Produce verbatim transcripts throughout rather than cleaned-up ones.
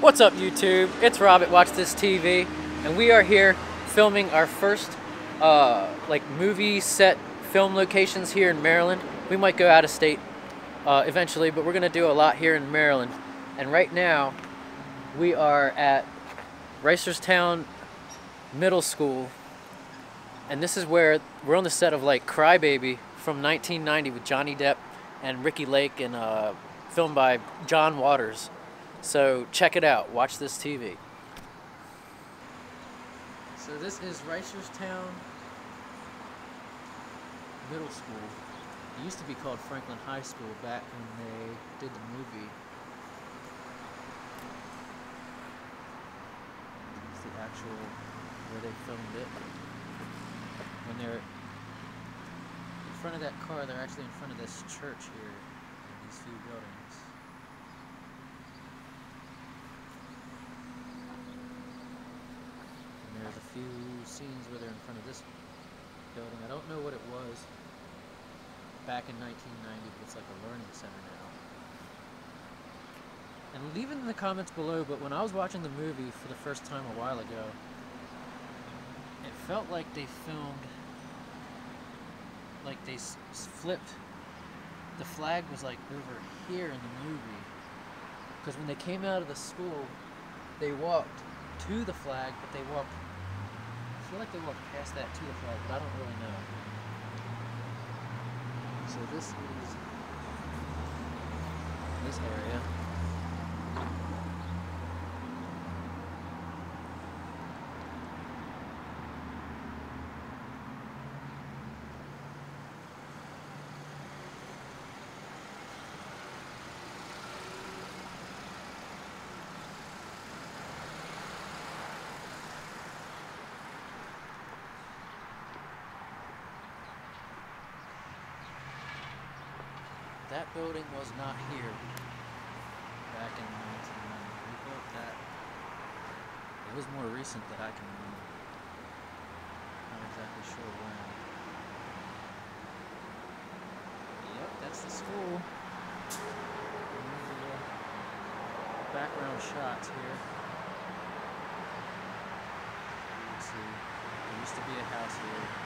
What's up, YouTube? It's Rob at Watch This T V, and we are here filming our first uh, like movie set film locations here in Maryland. We might go out of state uh, eventually, but we're gonna do a lot here in Maryland. And right now, we are at Reisterstown Middle School, and this is where we're on the set of like Cry Baby from nineteen ninety with Johnny Depp and Ricky Lake, and uh, filmed by John Waters. So check it out. Watch This T V. So this is Reisterstown Middle School. It used to be called Franklin High School back when they did the movie. It's the actual where they filmed it. When they're in front of that car, they're actually in front of this church here in these few buildings. Few scenes where they're in front of this building. I don't know what it was back in nineteen ninety, but it's like a learning center now. And leave it in the comments below, but when I was watching the movie for the first time a while ago, it felt like they filmed, like they s flipped, the flag was like over here in the movie, because when they came out of the school, they walked to the flag, but they walked I feel like they walked past that to the flag, but I don't really know. So this is this area. That building was not here back in nineteen ninety. We built that. It was more recent that I can remember. Not exactly sure when. Yep, that's the school. The background shots here. You can see there used to be a house here.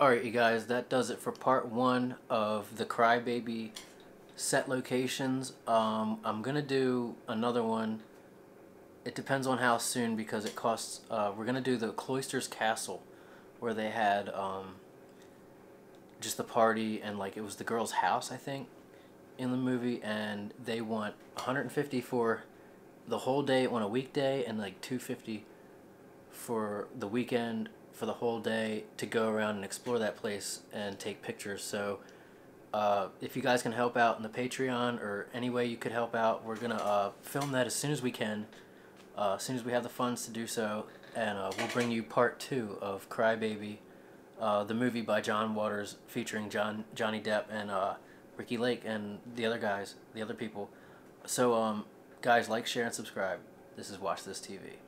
Alright, you guys, that does it for part one of the Cry Baby set locations. Um, I'm going to do another one. It depends on how soon, because it costs... Uh, we're going to do the Cloisters Castle, where they had um, just the party, and like it was the girl's house, I think, in the movie, and they want one hundred fifty dollars for the whole day on a weekday, and like two hundred fifty dollars for the weekend, for the whole day, to go around and explore that place and take pictures. So uh, if you guys can help out in the Patreon or any way you could help out, we're gonna uh, film that as soon as we can, uh, as soon as we have the funds to do so, and uh, we'll bring you part two of Cry Baby, uh, the movie by John Waters featuring John Johnny Depp and uh, Ricky Lake and the other guys, the other people. So um, guys, like, share, and subscribe. This is Watch This T V.